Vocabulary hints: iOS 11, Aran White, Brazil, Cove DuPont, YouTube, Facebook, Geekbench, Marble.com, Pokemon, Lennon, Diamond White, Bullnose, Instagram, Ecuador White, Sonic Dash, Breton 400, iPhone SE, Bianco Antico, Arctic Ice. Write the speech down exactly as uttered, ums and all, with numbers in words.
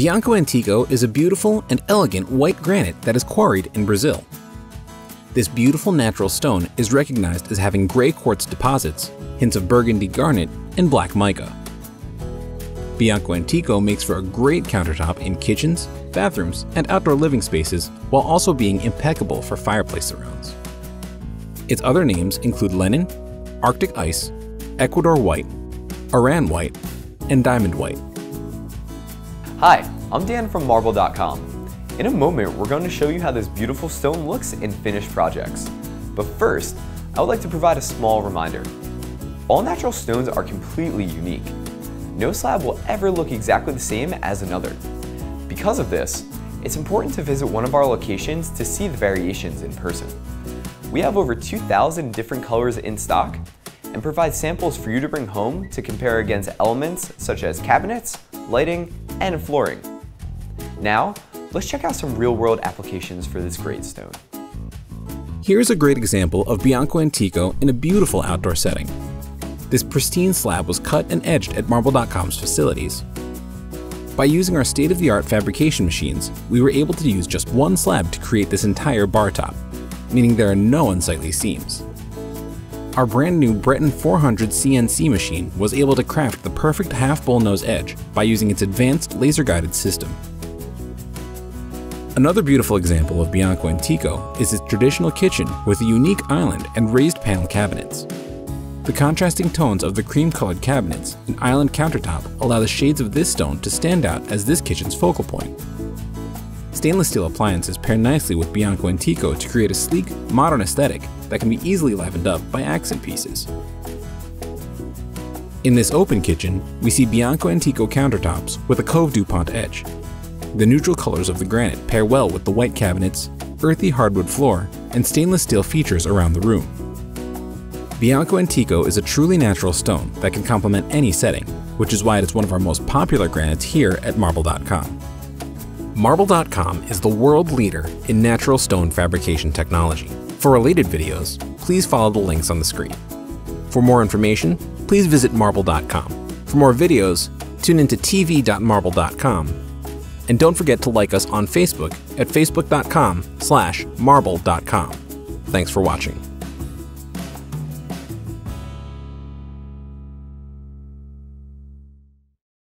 Bianco Antico is a beautiful and elegant white granite that is quarried in Brazil. This beautiful natural stone is recognized as having gray quartz deposits, hints of burgundy garnet, and black mica. Bianco Antico makes for a great countertop in kitchens, bathrooms, and outdoor living spaces, while also being impeccable for fireplace surrounds. Its other names include Lennon, Arctic Ice, Ecuador White, Aran White, and Diamond White. Hi, I'm Dan from Marble dot com. In a moment, we're going to show you how this beautiful stone looks in finished projects. But first, I would like to provide a small reminder. All natural stones are completely unique. No slab will ever look exactly the same as another. Because of this, it's important to visit one of our locations to see the variations in person. We have over two thousand different colors in stock and provide samples for you to bring home to compare against elements such as cabinets, lighting, and flooring. Now, let's check out some real-world applications for this great stone. Here's a great example of Bianco Antico in a beautiful outdoor setting. This pristine slab was cut and edged at Marble dot com's facilities. By using our state-of-the-art fabrication machines, we were able to use just one slab to create this entire bar top, meaning there are no unsightly seams. Our brand new Breton four hundred C N C machine was able to craft the perfect half bullnose edge by using its advanced laser-guided system. Another beautiful example of Bianco Antico is its traditional kitchen with a unique island and raised panel cabinets. The contrasting tones of the cream-colored cabinets and island countertop allow the shades of this stone to stand out as this kitchen's focal point. Stainless steel appliances pair nicely with Bianco Antico to create a sleek, modern aesthetic that can be easily livened up by accent pieces. In this open kitchen, we see Bianco Antico countertops with a Cove DuPont edge. The neutral colors of the granite pair well with the white cabinets, earthy hardwood floor, and stainless steel features around the room. Bianco Antico is a truly natural stone that can complement any setting, which is why it is one of our most popular granites here at Marble dot com. Marble dot com is the world leader in natural stone fabrication technology. For related videos, please follow the links on the screen. For more information, please visit Marble dot com. For more videos, tune into T V dot marble dot com. And don't forget to like us on Facebook at facebook dot com slash marble dot com. Thanks for watching.